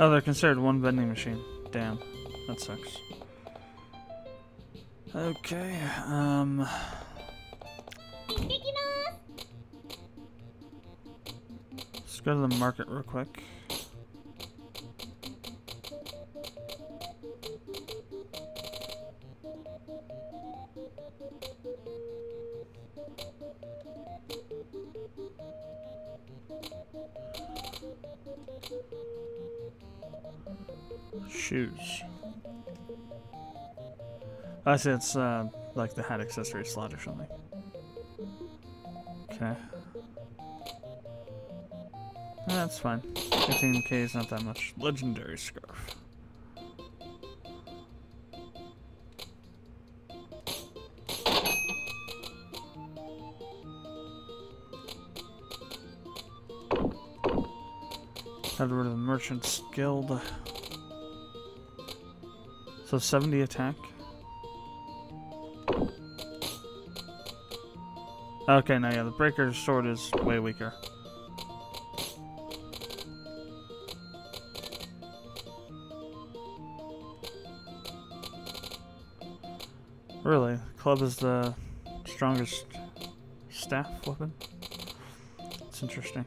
Oh, they're considered one vending machine. Damn. That sucks. Okay, let's go to the market real quick. Shoes. I see it's like the hat accessory slot or something. Okay. That's fine. 15k is not that much. Legendary scarf. Head over to the Merchant's Guild. So 70 attack. Okay, now yeah, the Breaker's sword is way weaker. Really, club is the strongest staff weapon? It's interesting.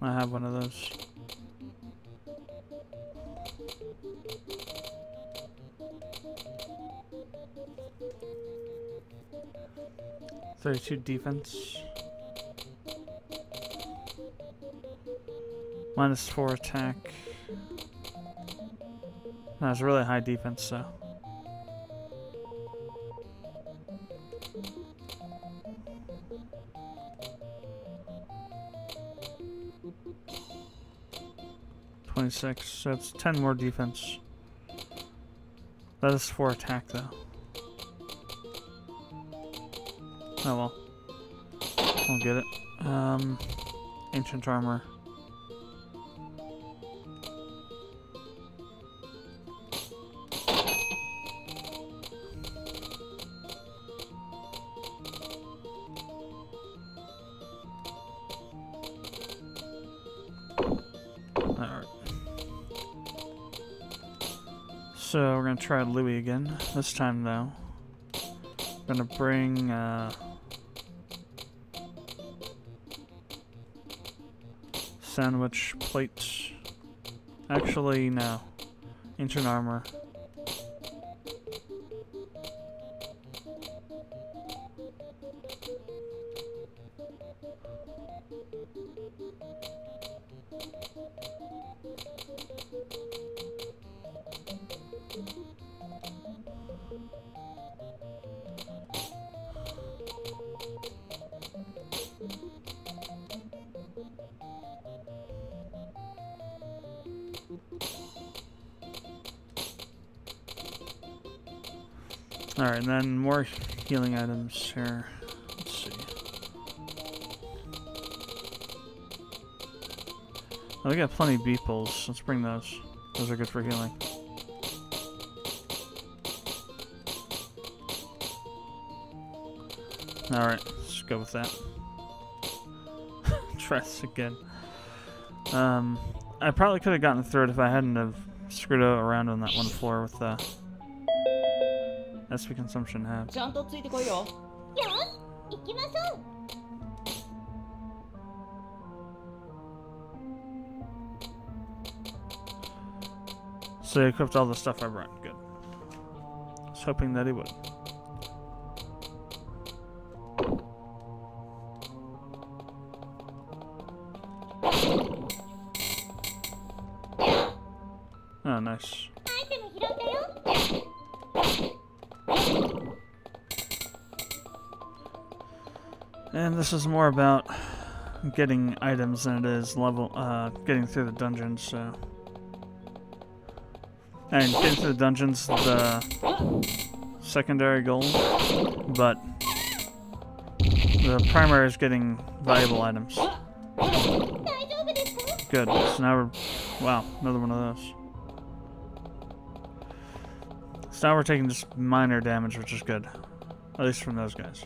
I have one of those. -2 defense. -4 attack. That's really high defense, so. -26, so it's 10 more defense. That is 4 attack, though. Oh well. I'll get it. Ancient armor. Alright. So we're gonna try Louie again. This time though. I'm gonna bring sandwich plates. Actually, no. Ancient armor. Alright, and then more healing items here. Let's see. Oh, we got plenty of beeples. Let's bring those. Those are good for healing. Alright, let's go with that. Try this again. I probably could have gotten through it if I hadn't have screwed around on that one floor with the SP consumption hat. So he equipped all the stuff I brought. Good. I was hoping that he would. Oh, nice. And this is more about getting items than it is getting through the dungeons, so. And getting through the dungeons, the secondary goal, but the primary is getting valuable items. Good. So now we're... Wow, another one of those. So now we're taking just minor damage, which is good. At least from those guys.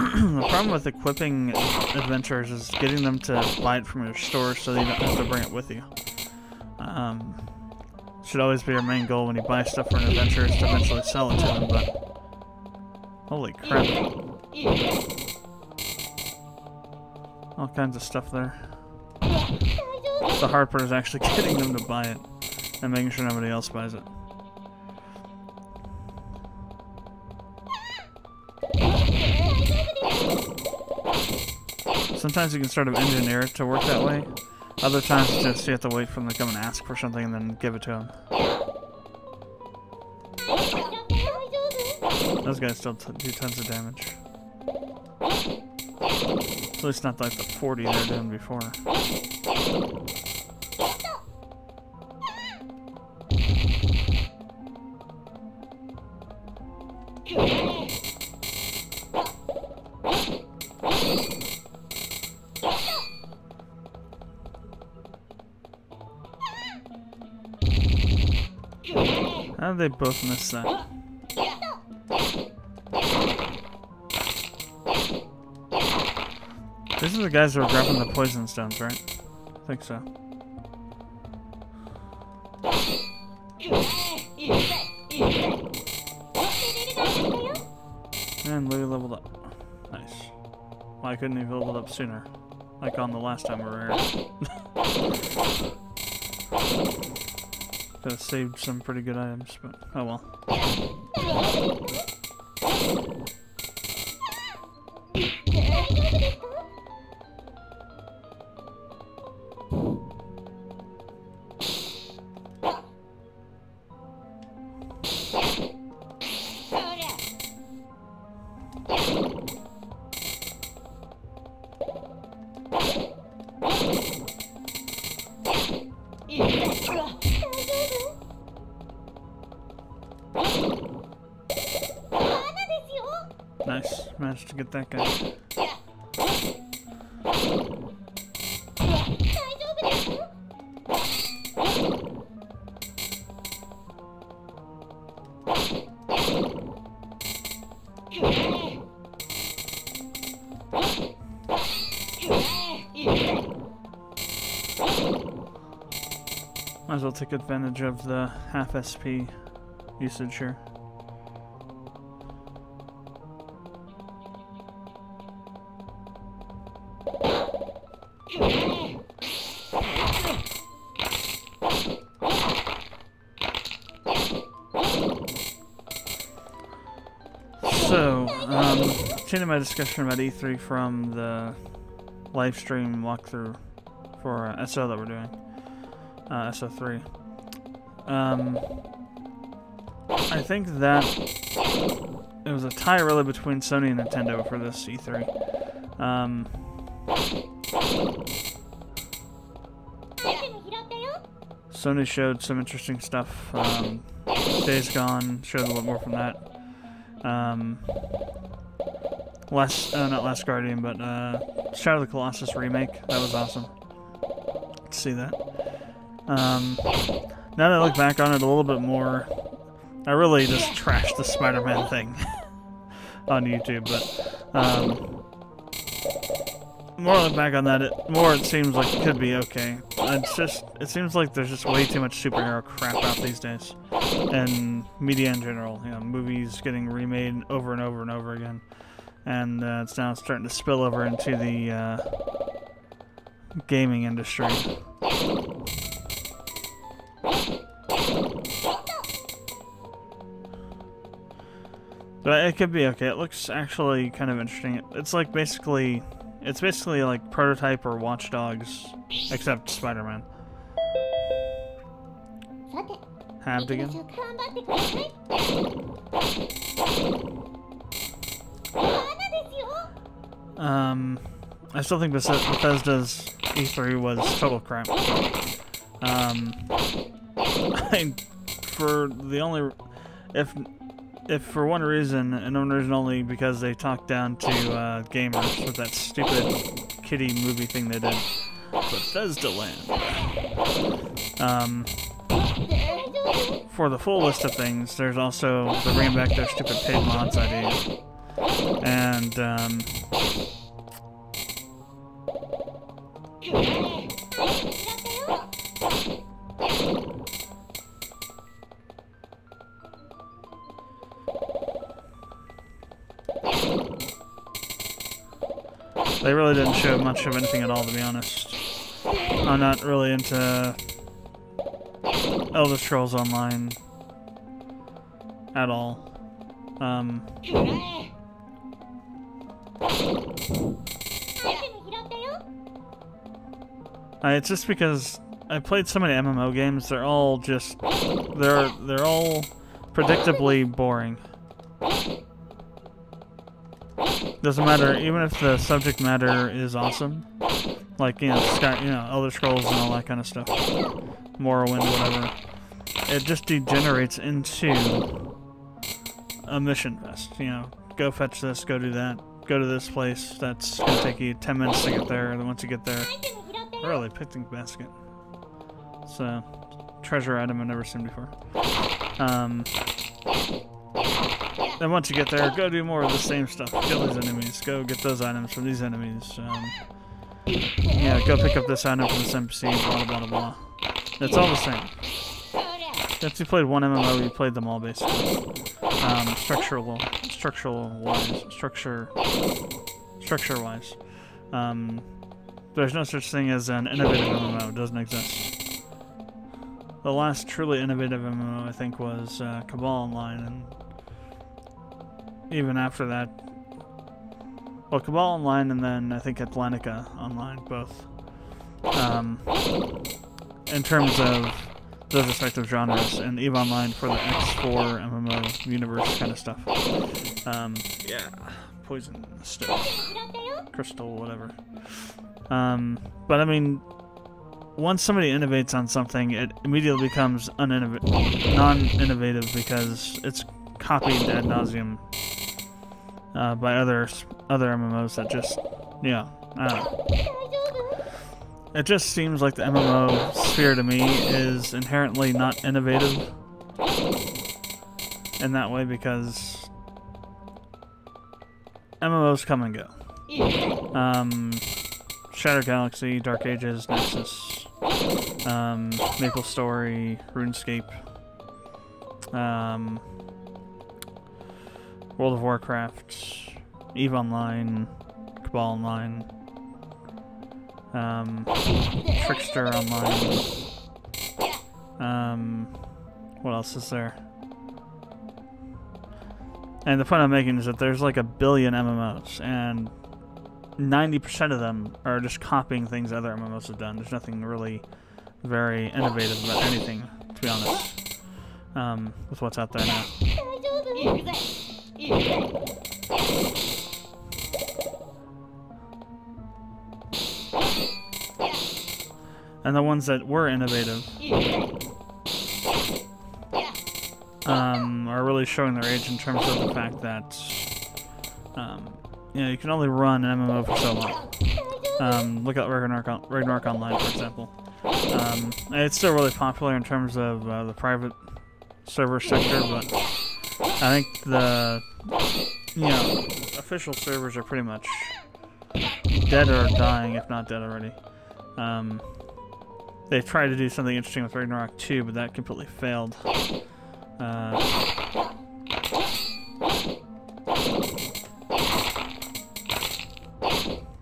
The problem with equipping adventurers is getting them to buy it from your store so that you don't have to bring it with you. Should always be our main goal when you buy stuff for an adventurer is to eventually sell it to them, but... Holy crap. All kinds of stuff there. The hard part is actually getting them to buy it and making sure nobody else buys it. Sometimes you can sort of engineer it to work that way. Other times it's just you have to wait for them to come and ask for something and then give it to them. Those guys still do tons of damage. At least not like the 40 they were doing before. They both missed that. These are the guys that are grabbing the poison stones, right? I think so. And Louie leveled up. Nice. Why couldn't he have leveled up sooner? Like on the last time we were here. Could have saved some pretty good items, but oh well. Nice, managed to get that guy. Might as well take advantage of the half SP usage here. Continuing my discussion about E3 from the live stream walkthrough for SO that we're doing, SO3. I think that it was a tie really between Sony and Nintendo for this E3. Sony showed some interesting stuff. Days Gone showed a little more from that. Shadow of the Colossus remake. That was awesome to see that. Now that I look back on it a little bit more, I really just trashed the Spider-Man thing on YouTube, but more I look back on that, it seems like it could be okay. It seems like there's just way too much superhero crap out these days, and media in general. You know, movies getting remade over and over and over again. And it's now starting to spill over into the gaming industry. But it could be okay. It looks actually kind of interesting. It's basically like Prototype or Watch Dogs, except Spider-Man. Halved again. I still think Bethesda's E3 was total crap. For the only, if if for one reason, and one reason only, because they talked down to gamers with that stupid kitty movie thing they did. Bethesda Land. For the full list of things, there's also they're bringing back their stupid paid mods idea. And, they really didn't show much of anything at all, to be honest. I'm not really into Elder Scrolls Online at all. It's just because I played so many MMO games. They're all just they're all predictably boring. Doesn't matter, even if the subject matter is awesome, like Elder Scrolls and all that kind of stuff, Morrowind, whatever. It just degenerates into a mission fest, Go fetch this, go do that, go to this place, that's gonna take you 10 minutes to get there, and then once you get there, really, picnic basket. It's a treasure item I've never seen before. Then once you get there, go do more of the same stuff, kill these enemies, go get those items from these enemies, go pick up this item from this NPC, blah blah blah blah. It's all the same. Since you played one MMO, you played them all basically. Structure-wise. There's no such thing as an innovative MMO. It doesn't exist. The last truly innovative MMO, I think, was Cabal Online, and even after that, well, Cabal Online and then I think Atlantica Online, both. In terms of those respective genres, and EVE Online for the X4 MMO universe kind of stuff. Yeah, poison stuff, crystal, whatever. But I mean, once somebody innovates on something, it immediately becomes non-innovative because it's copied ad nauseum by other MMOs that just, I don't know. It just seems like the MMO sphere to me is inherently not innovative in that way because MMOs come and go. Shattered Galaxy, Dark Ages, Nexus, MapleStory, RuneScape, World of Warcraft, EVE Online, Cabal Online, Trickster Online, what else is there? And the point I'm making is that there's like a billion MMOs, and 90% of them are just copying things other MMOs have done. There's nothing really very innovative about anything, to be honest, with what's out there now. And the ones that were innovative are really showing their age in terms of the fact that you can only run an MMO for so long. Look at Ragnarok Online, for example. It's still really popular in terms of the private server sector, but I think the official servers are pretty much dead or dying, if not dead already. They tried to do something interesting with Ragnarok 2, but that completely failed.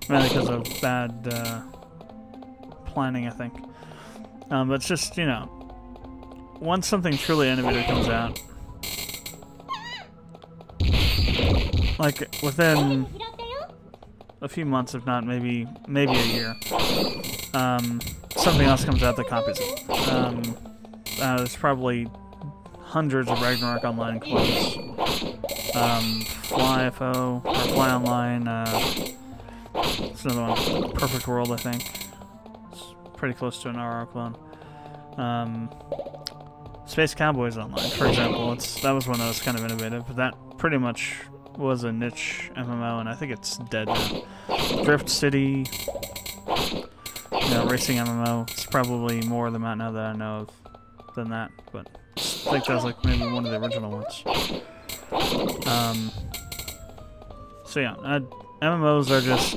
Mainly because of bad planning, I think. But it's just, once something truly innovative comes out, like within a few months, if not maybe a year, something else comes out that copies it. There's probably hundreds of Ragnarok Online clones. FlyFO, or Fly Online, it's another one, Perfect World, I think. It's pretty close to an RR clone. Space Cowboys Online, for example, that was one that was kind of innovative, but that pretty much was a niche MMO, and I think it's dead now. Drift City, racing MMO, it's probably more of them out now that I know of than that, but I think that was like maybe one of the original ones. So yeah, MMOs are just,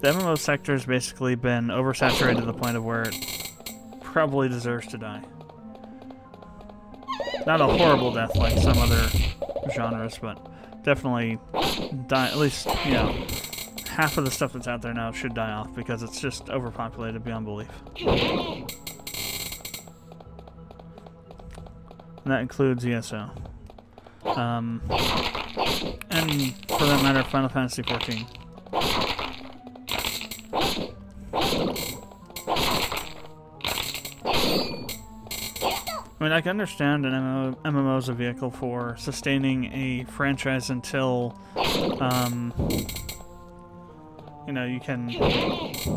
the MMO sector's basically been oversaturated to the point of where it probably deserves to die. Not a horrible death like some other genres, but definitely die, at least, you know, half of the stuff that's out there now should die off because it's just overpopulated beyond belief. And that includes ESO. And for that matter, Final Fantasy XIV. I mean, I can understand an MMO is a vehicle for sustaining a franchise until, you know, you can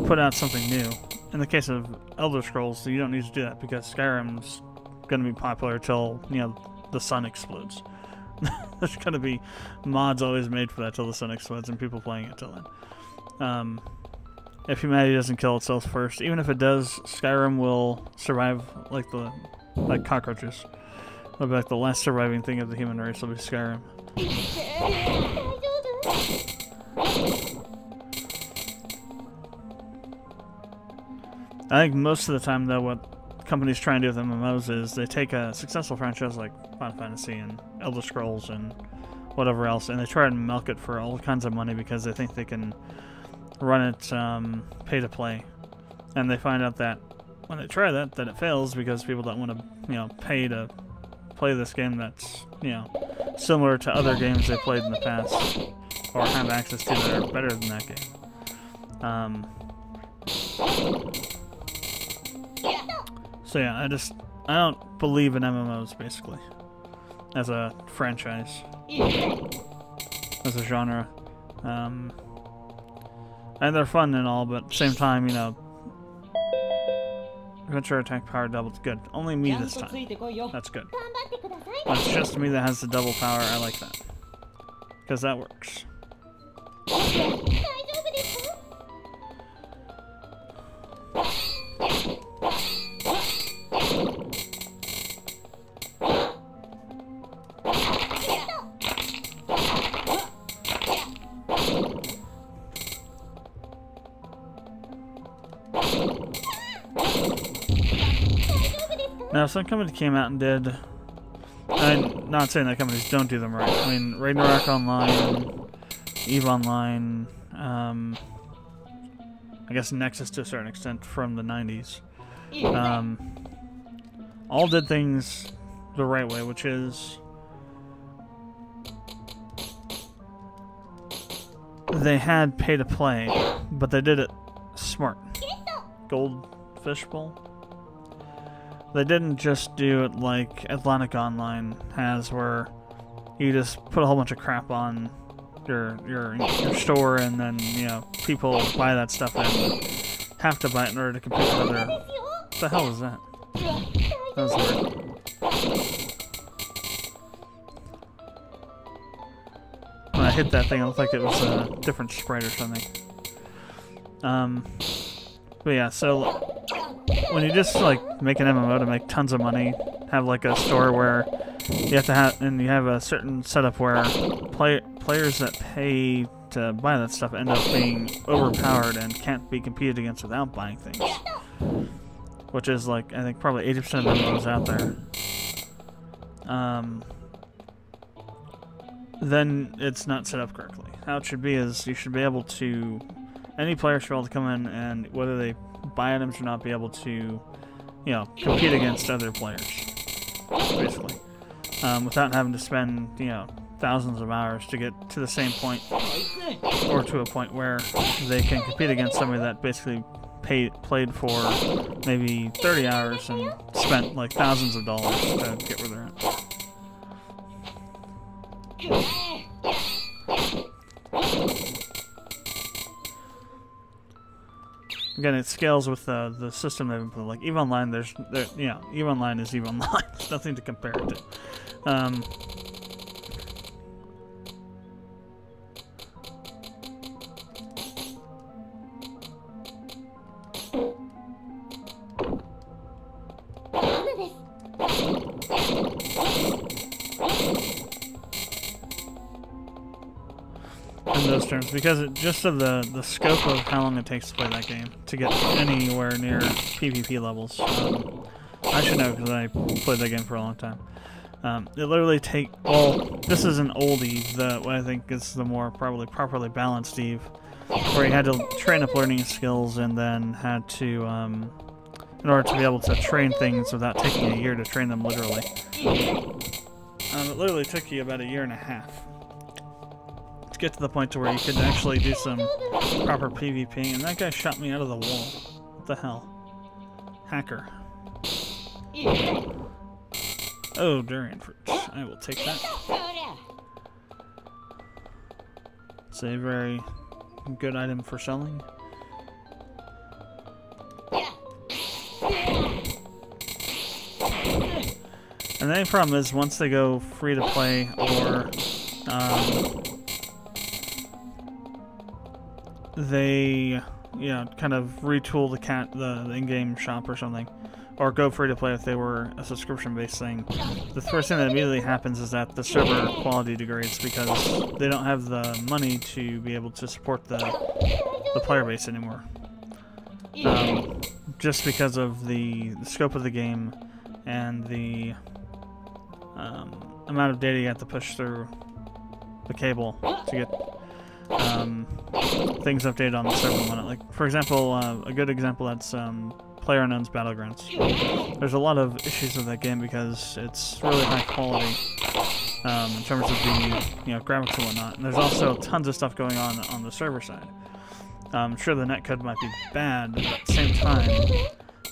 put out something new. In the case of Elder Scrolls, you don't need to do that because Skyrim's going to be popular till, you know, the sun explodes. There's going to be mods always made for that till the sun explodes and people playing it till then. If humanity doesn't kill itself first, even if it does, Skyrim will survive like the... like cockroaches. It'll be like the last surviving thing of the human race will be Skyrim. I think most of the time, though, what companies try and do with MMOs is they take a successful franchise like Final Fantasy and Elder Scrolls and whatever else, and they try and milk it for all kinds of money because they think they can run it pay to play. And they find out that when they try that, then it fails because people don't want to, you know, pay to play this game that's, you know, similar to other games they played in the past or have access to that are better than that game. So yeah, I don't believe in MMOs, basically, as a franchise, as a genre. And they're fun and all, but at the same time, you know, adventure attack power doubled. Good. Only me this time. That's good. It's just me that has the double power. I like that. Because that works. Now, some company came out and did, I'm not saying that companies don't do them right, I mean, Ragnarok Online, EVE Online, I guess Nexus to a certain extent from the 90s, all did things the right way, which is, they had pay-to-play, but they did it smart. Gold fishbowl. They didn't just do it like Atlantica Online has, where you just put a whole bunch of crap on your store, and then, you know, people buy that stuff and have to buy it in order to compete with other. What the hell was that? That was weird. When I hit that thing, it looked like it was a different sprite or something. But yeah, so when you just like make an MMO to make tons of money, have like a store where you have to have, and you have a certain setup where players that pay to buy that stuff end up being overpowered and can't be competed against without buying things, which is like I think probably 80% of MMOs out there. Then it's not set up correctly. How it should be is you should be able to. Any player should be able to come in and, whether they buy items or not, be able to, you know, compete against other players, basically, without having to spend, you know, thousands of hours to get to the same point, or to a point where they can compete against somebody that basically played for maybe 30 hours and spent like thousands of dollars to get where they're at. Again, it scales with the system they've been putting. Like EVE Online, EVE Online is EVE Online. There's nothing to compare it to. In those terms, because it, just of the scope of how long it takes to play that game to get anywhere near PvP levels. I should know because I played that game for a long time. It literally take all. This is an old EVE, what I think is the more probably properly balanced EVE, where you had to train up learning skills and then had to, in order to be able to train things without taking a year to train them literally. It literally took you about a year and a half to get to the point to where you could actually do some proper PvP. And that guy shot me out of the wall. What the hell? Hacker. Oh, durian fruit. I will take that. It's a very good item for selling. And the only problem is once they go free to play or they, you know, kind of retool the in-game shop or something, or go free to play if they were a subscription-based thing. The first thing that immediately happens is that the server quality degrades because they don't have the money to be able to support the player base anymore. Just because of the scope of the game and the amount of data you have to push through the cable to get things updated on the server. Like, for example, a good example that's PlayerUnknown's Battlegrounds. There's a lot of issues with that game because it's really high quality in terms of the graphics and whatnot. And there's also tons of stuff going on the server side. I'm sure the netcode might be bad, but at the same time,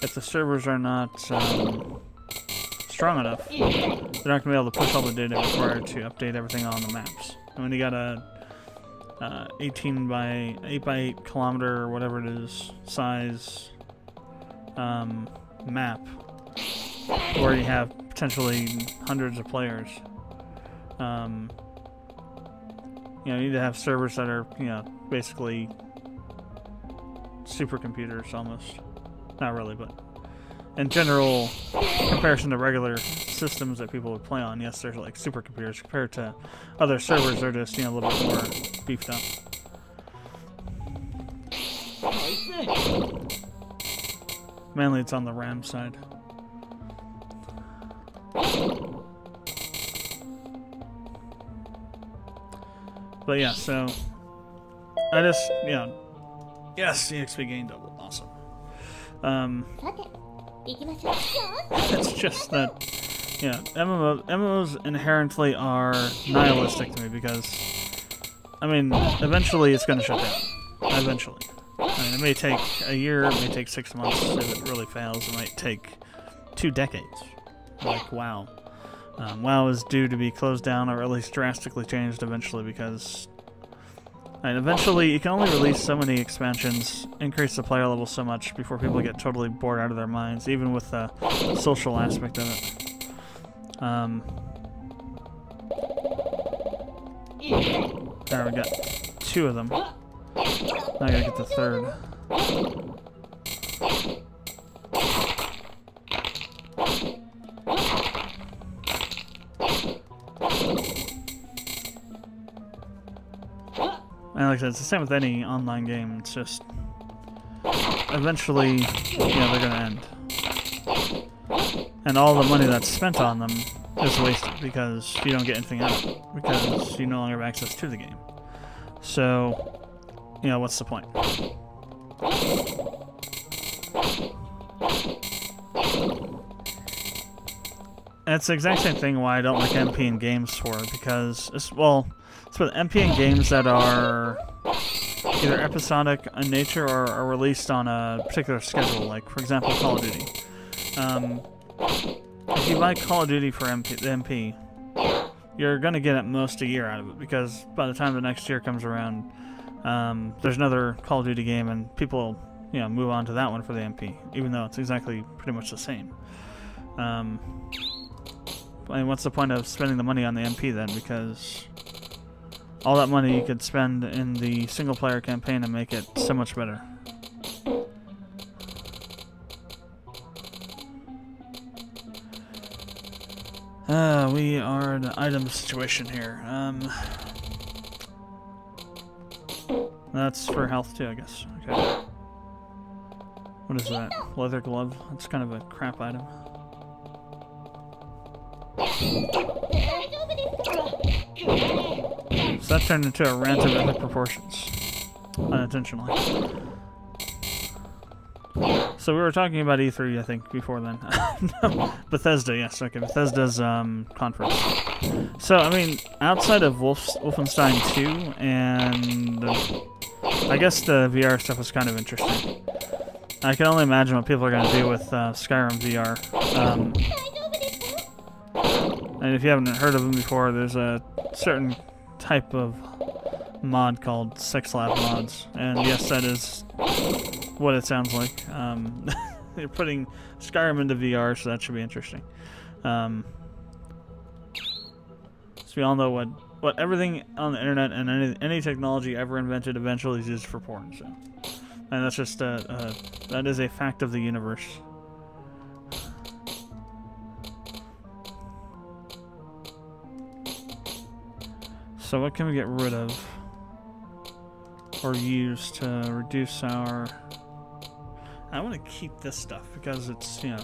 if the servers are not strong enough, they're not going to be able to push all the data required to update everything on the maps. And when you got a 8 by 8 kilometer or whatever it is size map where you have potentially hundreds of players, you need to have servers that are basically supercomputers almost. Not really, but in general comparison to regular systems that people would play on, yes, they're like supercomputers. Compared to other servers, they're just a little bit more beefed up. Mainly it's on the RAM side. But yeah, so I just yes, EXP gain double, awesome. It's just that MMOs inherently are nihilistic to me because I mean eventually it's gonna shut down. Eventually. I mean, it may take a year, it may take 6 months, if it really fails, it might take 2 decades. Like, WoW. WoW is due to be closed down or at least drastically changed eventually because... And eventually, you can only release so many expansions, increase the player level so much before people get totally bored out of their minds, even with the social aspect of it. There, we got 2 of them. Now I gotta get the 3rd. And like I said, it's the same with any online game, it's just eventually, they're gonna end. And all the money that's spent on them is wasted because you don't get anything out of it, because you no longer have access to the game. So... what's the point? And it's the exact same thing why I don't like MP in games for, because, it's with MP in games that are either episodic in nature or are released on a particular schedule, like, for example, Call of Duty. If you buy Call of Duty for the MP, you're going to get at most a year out of it, because by the time the next year comes around, there's another Call of Duty game and people, move on to that one for the MP, even though it's exactly pretty much the same. I mean, what's the point of spending the money on the MP then? Because all that money you could spend in the single-player campaign and make it so much better. We are in an item situation here. That's for health too, I guess. Okay. What is that? Leather glove? That's kind of a crap item. So that turned into a rant of epic proportions. Unintentionally. So we were talking about E3, I think, before then. No, Bethesda, yes, okay. Bethesda's conference. So, I mean, outside of Wolfenstein 2, and I guess the VR stuff was kind of interesting. I can only imagine what people are going to do with Skyrim VR. And if you haven't heard of them before, there's a certain type of mod called Sex Lab Mods. And yes, that is what it sounds like. They're putting Skyrim into VR, so that should be interesting. So we all know what everything on the internet and any technology ever invented eventually is used for porn. So, and that's just that is a fact of the universe. So what can we get rid of or use to reduce our... I want to keep this stuff because it's, you know,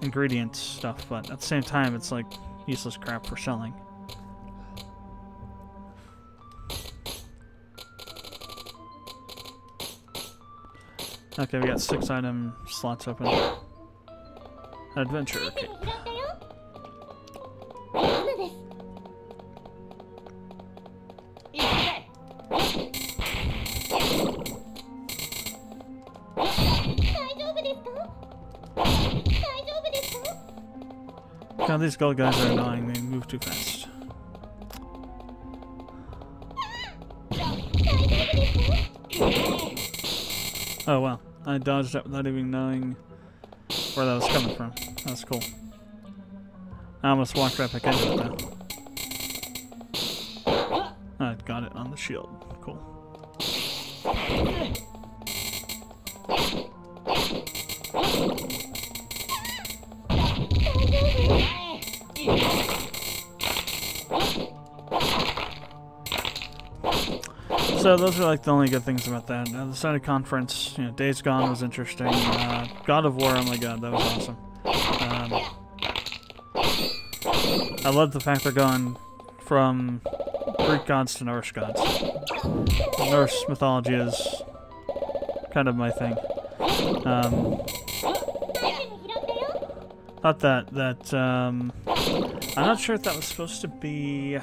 ingredients stuff, but at the same time it's like useless crap for selling. Okay, we got 6 item slots open. Adventure cape. God, these gold guys are annoying. They move too fast. Oh wow, I dodged up without even knowing where that was coming from. That's cool. I almost walked right back into it though. I got it on the shield. Cool. So those are like the only good things about that. The Sony conference, you know, Days Gone was interesting. God of War, oh my god, that was awesome. I love the fact they're going from Greek gods to Norse gods. Norse mythology is kind of my thing. Not that, I'm not sure if that was supposed to be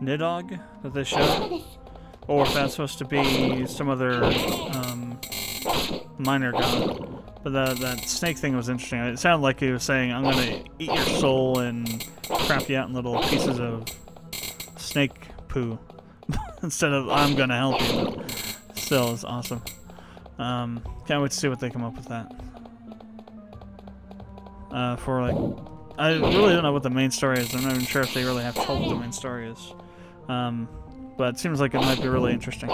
Nidhogg that they showed, or if that's supposed to be some other minor god. But that snake thing was interesting. It sounded like he was saying, I'm gonna eat your soul and crap you out in little pieces of snake poo instead of I'm gonna help you. But still, it's awesome. Can't wait to see what they come up with that. For like, I really don't know what the main story is. I'm not even sure if they really have told what the main story is. But it seems like it might be really interesting.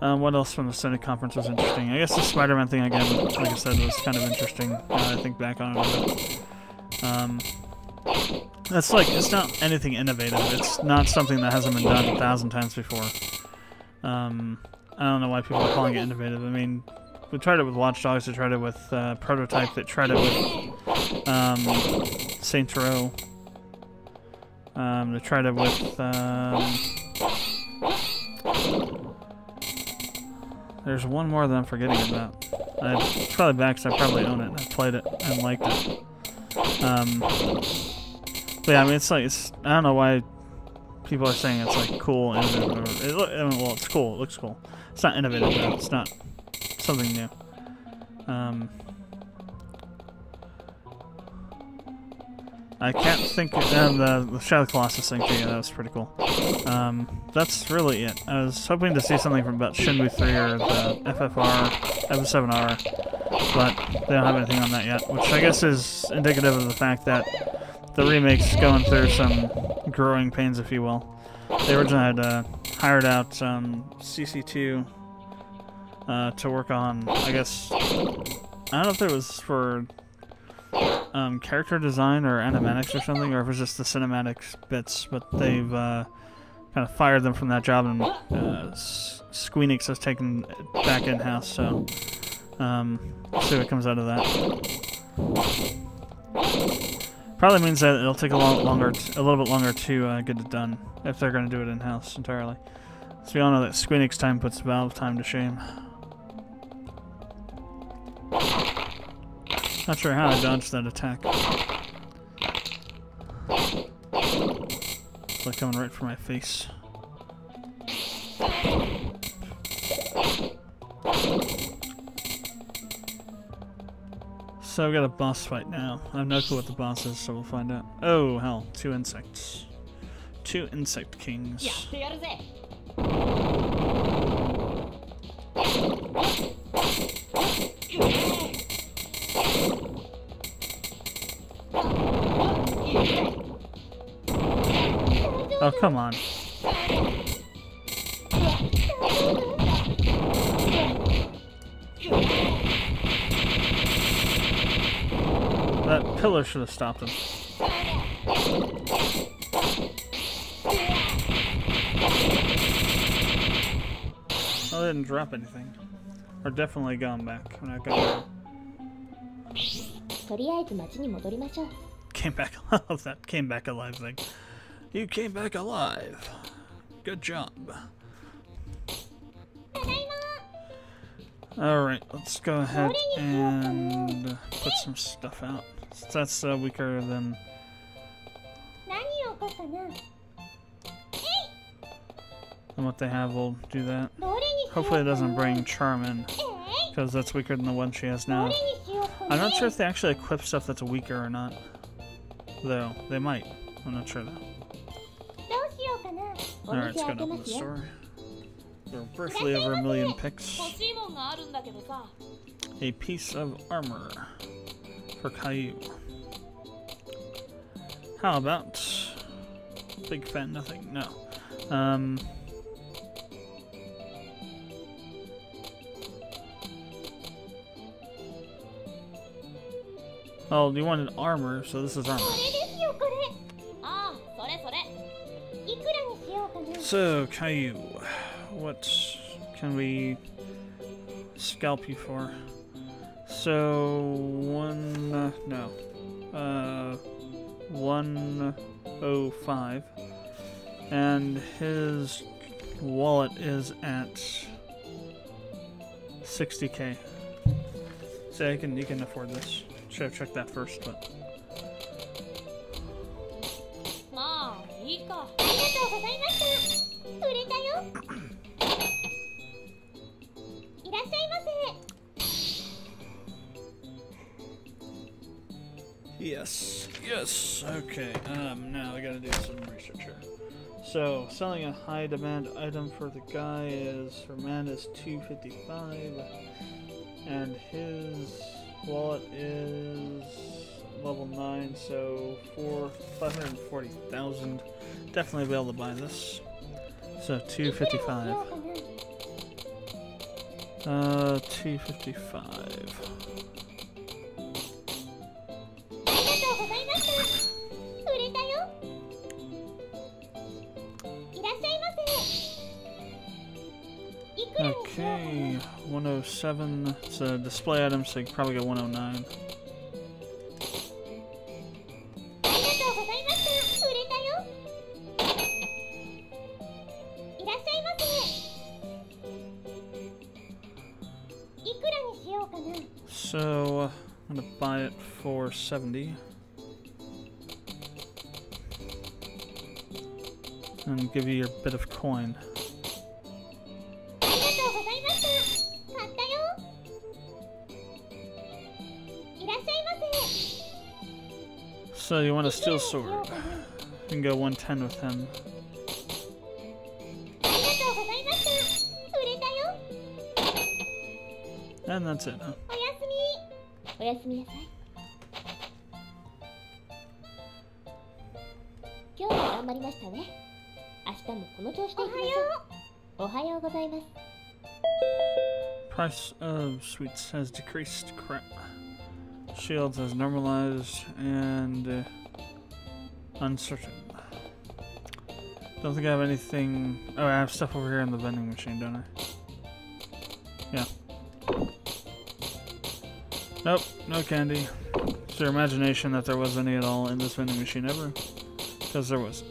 What else from the Senate conference was interesting? I guess the Spider-Man thing again, like I said, was kind of interesting. I think back on it a bit. That's like, it's not anything innovative. It's not something that hasn't been done 1,000 times before. I don't know why people are calling it innovative. I mean, we tried it with Watch Dogs, we tried it with Prototype, they tried it with Saints Row. They tried it with... there's one more that I'm forgetting about. It's probably back because I probably own it. I played it and liked it. But yeah, I mean, it's like... I don't know why people are saying it's like cool, innovative, or, well, it's cool, it looks cool. It's not innovative, though. It's not something new. I can't think of the Shadow of the Colossus thing too, that was pretty cool. That's really it. I was hoping to see something from about Shenmue 3 or the FFR, F7R, but they don't have anything on that yet, which I guess is indicative of the fact that the remake's going through some growing pains, if you will. They originally had hired out CC2 to work on, I guess, I don't know if it was for character design or animatics or something, or if it was just the cinematics bits, but they've kind of fired them from that job, and Squeenix has taken it back in-house, so we'll see what comes out of that. Probably means that it'll take a little bit longer to get it done, if they're going to do it in-house entirely. So we all know that Squeenix time puts Valve time to shame. Not sure how I dodged that attack. It's like coming right for my face. So we got a boss fight now. I have no clue what the boss is, so we'll find out. Oh hell, two insects. Two insect kings. Oh, come on. That pillar should have stopped him. I didn't drop anything. Or definitely gone back. I'm not going back. Came back alive. That came back alive thing. You came back alive. Good job. Alright, let's go ahead and put some stuff out. That's weaker than... And what they have will do that. Hopefully it doesn't bring Charm in, because that's weaker than the one she has now. I'm not sure if they actually equip stuff that's weaker or not. Though, they might. I'm not sure though. Alright, it's going up in the store. We're briefly over 1,000,000 picks. A piece of armor for Caillou. How about big fat nothing? No. Oh, you wanted armor, so this is armor. So, Caillou, what can we scalp you for? So, no, 105, and his wallet is at 60k. So you can afford this. Should have checked that first, but. Yes, yes, okay, now I gotta do some research here. So, selling a high demand item for the guy is, for man is 255, and his wallet is level 9, so 540,000. Definitely be able to buy this. So 255. 255. Okay, 107. It's a display item, so you can probably get 109. So, I'm gonna buy it for 70. And give you your bit of coin. So you want a steel sword. You can go 110 with him. And that's it. Price of sweets has decreased. Crap. Shields has normalized and uncertain. Don't think I have anything. Oh, I have stuff over here in the vending machine, don't I? Yeah. Nope, no candy. It's your imagination that there was any at all in this vending machine ever, because there wasn't.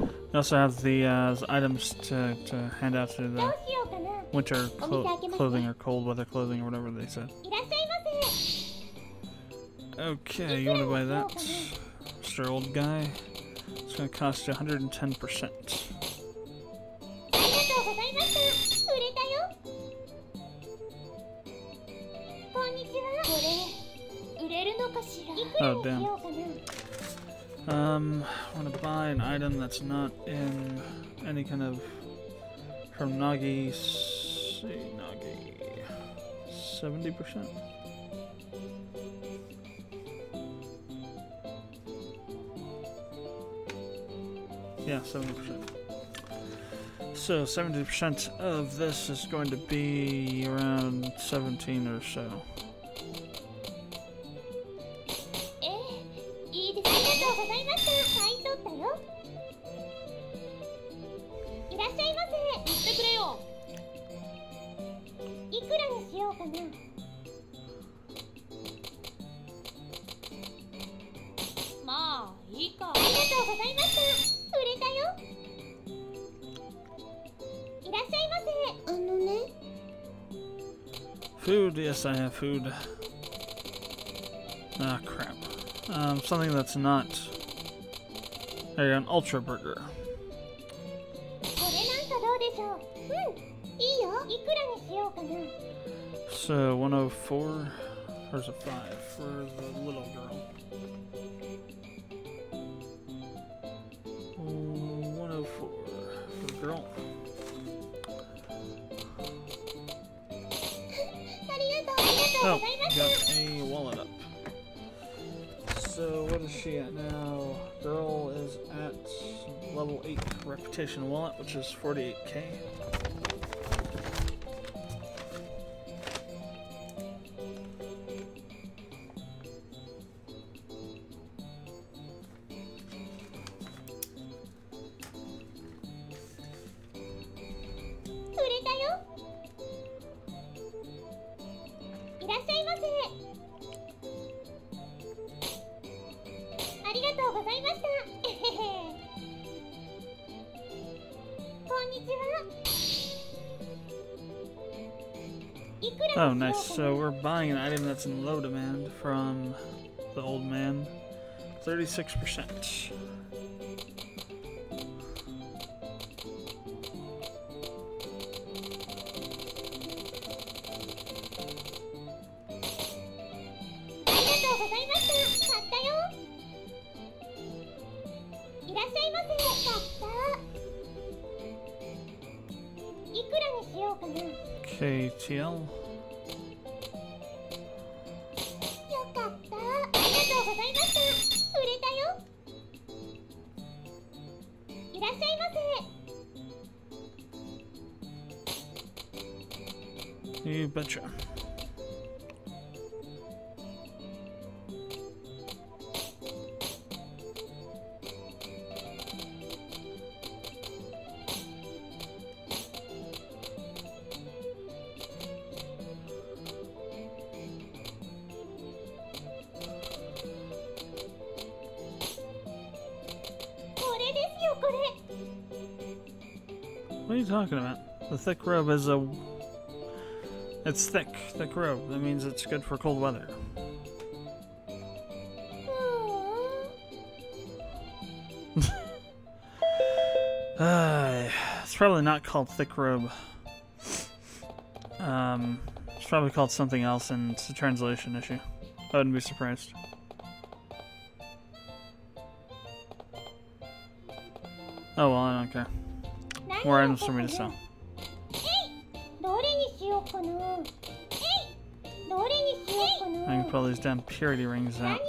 I also have the items to hand out to the winter clothing or cold weather clothing or whatever they said. Okay, you want to buy that, Mr. Old Guy? It's going to cost you 110%. Oh, damn. I want to buy an item that's not in any kind of... From Nagi... See, Nagi... 70%? Yeah, 70%. So 70% of this is going to be around 17 or so. Food, yes, I have food. Ah, crap. Something that's not. There you go, an ultra burger. So 104, or is it 5 for the little girl? 104 for the girl. Oh, got a wallet up. So what is she at now? Girl is at level 8 reputation wallet, which is 48k. Oh, nice. So we're buying an item that's in low demand from the old man. 36%. KTL. You betcha. What are you talking about? The thick robe is a... It's thick. Thick robe. That means it's good for cold weather. It's probably not called thick robe. It's probably called something else and it's a translation issue. I wouldn't be surprised. Oh, well, I don't care. More items for me to sell. I can put all these damn purity rings out.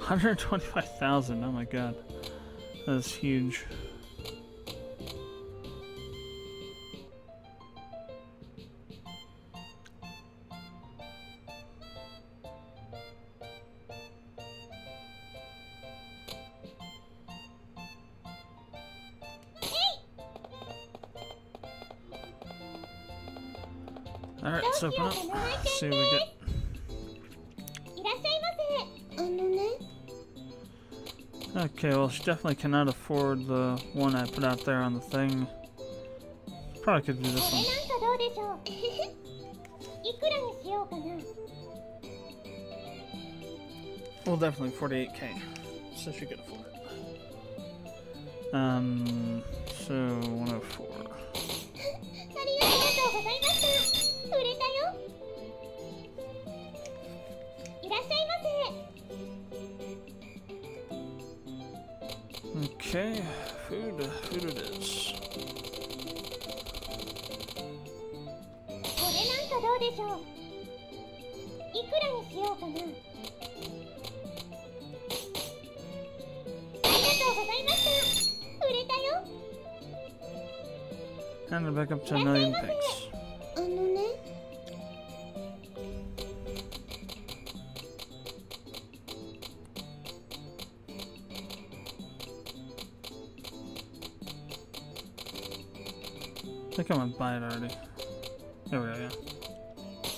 $125,000, oh my god. That is huge. Alright, let's open up. See what we get. Okay, well, she definitely cannot afford the one I put out there on the thing. Probably could do this one. Well, definitely 48K, so she could afford it. So 104. Okay, food it is. And we're back up to 9 picks. I think I'm gonna buy it already. There we go, yeah.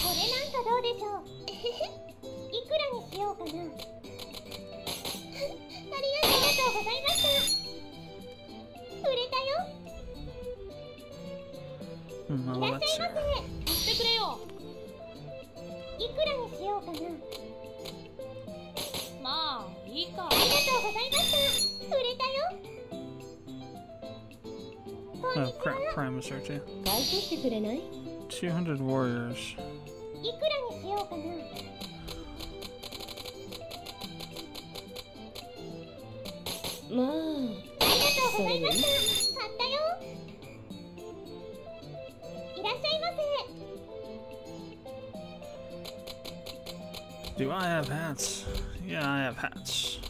Well, let's see. Oh crap, Primus are too. 200 warriors. Do I have hats? Yeah, I have hats.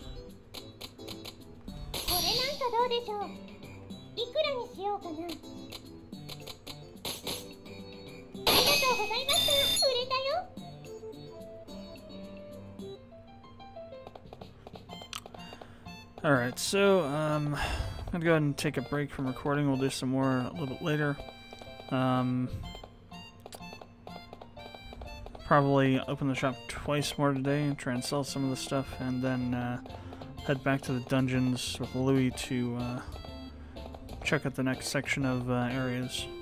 Alright, so I'm gonna go ahead and take a break from recording. We'll do some more a little bit later. Probably open the shop twice more today and try and sell some of the stuff, and then head back to the dungeons with Louie to check out the next section of areas.